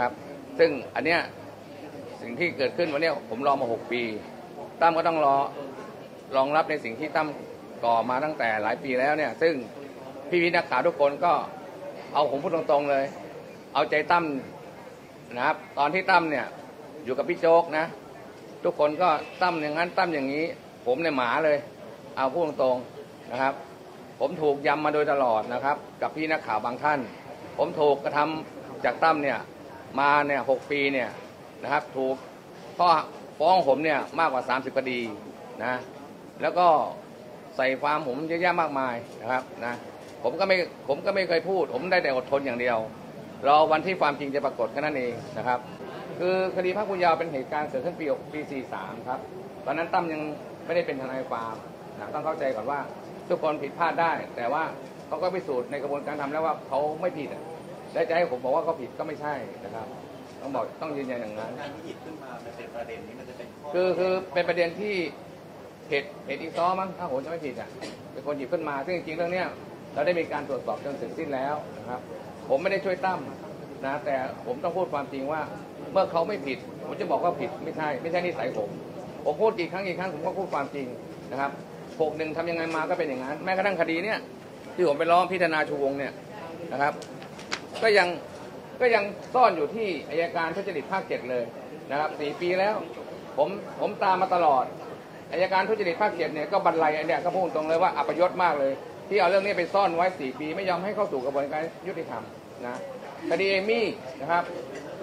ครับซึ่งอันเนี้ยสิ่งที่เกิดขึ้นวันนี้ผมรอมา6ปีตั้มก็ต้องรองรับในสิ่งที่ตั้มก่อมาตั้งแต่หลายปีแล้วเนี่ยซึ่งพี่นักข่าวทุกคนก็เอาผมพูดตรงๆเลยเอาใจตั้มนะครับตอนที่ตั้มเนี่ยอยู่กับพี่โจ๊กนะทุกคนก็ตั้มอย่างนั้นตั้มอย่างนี้ผมในหมาเลยเอาพูดตรงๆนะครับผมถูกยำมาโดยตลอดนะครับกับพี่นักข่าวบางท่านผมถูกกระทำจากตั้มเนี่ยมาเนี่ย6ปีเนี่ยนะครับถูกข้อฟ้องผมเนี่ยมากกว่า30คดีนะแล้วก็ใส่ความผมเยอะแยะมากมายนะครับนะผมก็ไม่เคยพูดผมได้แต่อดทนอย่างเดียวรอวันที่ความจริงจะปรากฏแค่นั้นเองนะครับคือคดีพรรคภูยาวเป็นเหตุการณ์เกิดขึ้นปี43ครับตอนนั้นตั้มยังไม่ได้เป็นทนายความนะต้องเข้าใจก่อนว่าทุกคนผิดพลาดได้แต่ว่าเขาก็พิสูจน์ในกระบวนการทำแล้วว่าเขาไม่ผิดและจะให้ผมบอกว่าเขาผิดก็ไม่ใช่นะครับต้องยืนยันอย่างนั้นการที่หยิบขึ้นมาเป็นประเด็นนี้มันจะเป็นคือเป็นประเด็นที่เพจอีซ้อมั้งถ้าผมจะไม่ผิดอ่ะเป็นคนหยิบขึ้นมาซึ่งจริงๆเรื่องเนี้ยเราได้มีการตรวจสอบจนเสร็จสิ้นแล้วนะครับผมไม่ได้ช่วยตั้มนะแต่ผมต้องพูดความจริงว่าเมื่อเขาไม่ผิดผมจะบอกว่าผิดไม่ใช่นิสัยผมพูดกี่ครั้งผมก็พูดความจริงนะครับ61ทำยังไงมาก็เป็นอย่างนั้นแม้กระทั่งคดีเนี้ยที่ผมไปร้องพิจารณาชูวงเนี่ยนะครับก็ยังซ่อนอยู่ที่อัยการทุจริตภาค7เลยนะครับ4ปีแล้วผมตามมาตลอดอัยการทุจริตภาค7เนี่ยก็บรรลัยเนี่ยก็พูดตรงเลยว่าอัปยศมากเลยที่เอาเรื่องนี้ไปซ่อนไว้4ปีไม่ยอมให้เข้าสู่กระบวนการยุติธรรมนะคดีเอมี่นะครับ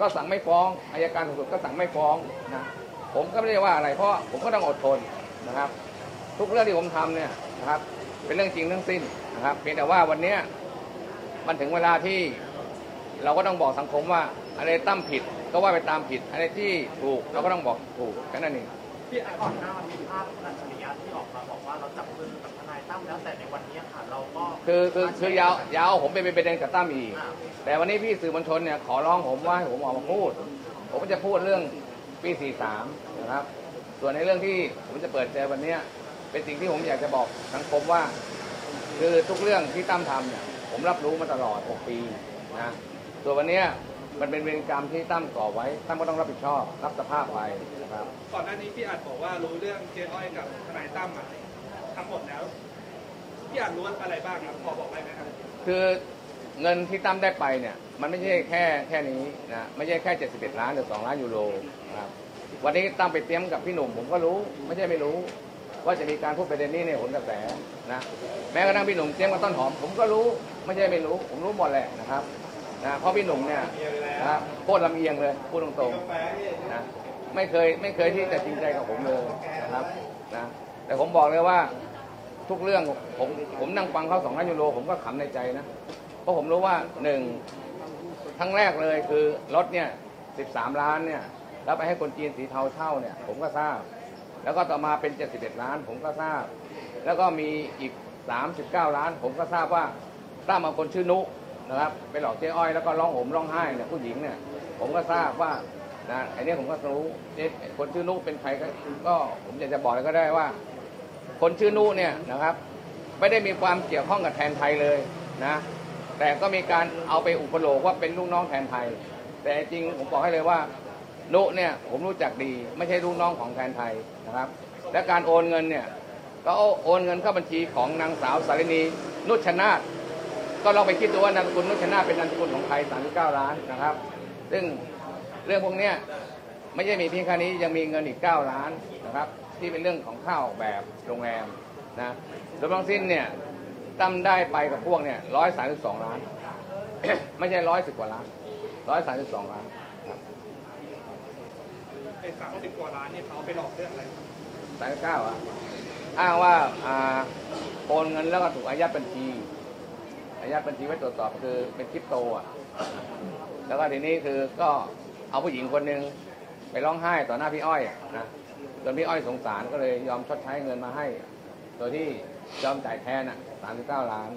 ก็สั่งไม่ฟ้องอัยการสูงสุดก็สั่งไม่ฟ้องนะผมก็ไม่ได้ว่าอะไรเพราะผมก็ต้องอดทนนะครับทุกเรื่องที่ผมทำเนี่ยนะครับเป็นเรื่องจริงทั้งสิ้นนะครับเพียงแต่ว่าวันนี้มันถึงเวลาที่เราก็ต้องบอกสังคมว่าอะไรตั้มผิดก็ว่าไปตามผิดอะไรที่ถูกเราก็ต้องบอกถูกแค่นั้นเองพี่ก่อนหน้ามันมีภาพอัจฉริยะที่ออกมาบอกว่าเราจับมือกับทนายตั้มแล้วแต่ในวันนี้ค่ะเราก็คือยาวผมไปเป็นประเด็นกับตั้มอีกแต่วันนี้พี่สื่อมวลชนเนี่ยขอร้องผมว่าให้ผมออกมาพูดผมก็จะพูดเรื่องปี43นะครับส่วนในเรื่องที่ผมจะเปิดใจวันนี้เป็นสิ่งที่ผมอยากจะบอกสังคมว่าคือทุกเรื่องที่ตั้มทำเนี่ยผมรับรู้มาตลอด6ปีนะส่วนวันนี้มันเป็นเวรกรรมที่ตั้มก่อไว้ตั้มก็ต้องรับผิดชอบรับสภาพไว้นะครับก่อนหน้านี้พี่อาจบอกว่ารู้เรื่องเจ๊อ้อยกับทนายตั้มมาทั้งหมดแล้วพี่อาจรู้อะไรบ้างครับพอบอกได้ไหมครับคือเงินที่ตั้มได้ไปเนี่ยมันไม่ใช่แค่นี้นะไม่ใช่แค่71 ล้านหรือ2 ล้านยูโรนะครับวันนี้ตั้มไปเตรียมกับพี่หนุ่มผมก็รู้ไม่ใช่ไม่รู้ว่าจะมีการพูดประเด็นนี้ในหนกระแสนะแม้กระทั่งพี่หนุ่มเตรียมกับต้นหอมผมก็รู้ไม่ใช่ไม่รู้ผมรู้หมดแหละนะครับนะเพราะพี่หนุ่มเนี่ยนะโคตรลำเอียงเลยพูดตรงๆนะไม่เคยที่จะจริงใจกับผมเลยนะครับนะแต่ผมบอกเลยว่าทุกเรื่องผมนั่งฟังเขา2 ล้านยูโรผมก็ขำในใจนะเพราะผมรู้ว่า1ทั้งแรกเลยคือรถเนี่ย13 ล้านเนี่ยแล้วไปให้คนจีนสีเทาเช่าเนี่ยผมก็ทราบแล้วก็ต่อมาเป็น71 ล้านผมก็ทราบแล้วก็มีอีก39 ล้านผมก็ทราบว่าทราบมาคนชื่อนุนะครับไปหลอกเจ๊อ้อยแล้วก็ร้องห่มร้องไห้เนี่ยผู้หญิงเนี่ยผมก็ทราบว่านะไอ้นี่ผมก็รู้คนชื่อนุเป็นใครก็ผมอยากจะบอกเลยก็ได้ว่าคนชื่อนุเนี่ยนะครับไม่ได้มีความเกี่ยวข้องกับแทนไทยเลยนะแต่ก็มีการเอาไปอุปโลกว่าเป็นลูกน้องแทนไทยแต่จริงผมบอกให้เลยว่านุเนี่ยผมรู้จักดีไม่ใช่ลูกน้องของแทนไทยนะครับและการโอนเงินเนี่ยก็โอนเงินเข้าบัญชีของนางสาวสารินีนุชนาทก็ลองไปคิดดูว่านามสกุลนุชนาทเป็นนามสกุลของไทย39 ล้านนะครับซึ่งเรื่องพวกนี้ไม่ใช่มีเพียงแค่นี้ยังมีเงินอีก9 ล้านนะครับที่เป็นเรื่องของข้าวแบบโรงแรมนะรวมทั้งสิ้นเนี่ยตั้มได้ไปกับพวกเนี่ย132 ล้าน ไม่ใช่110 กว่าล้าน132 ล้านไอ้30 กว่าล้านเนี่ยเขาไปหลอกเรื่องอะไร39อ้างว่าโอนเงินแล้วก็ถูกอายัดบัญชีไว้ตรวจสอบคือเป็นคริปโตอ่ะแล้วก็ทีนี้คือก็เอาผู้หญิงคนหนึ่งไปร้องไห้ต่อหน้าพี่อ้อยนะจนพี่อ้อยสงสารก็เลยยอมชดใช้เงินมาให้โดยที่ยอมจ่ายแทนอ่ะ39 ล้าน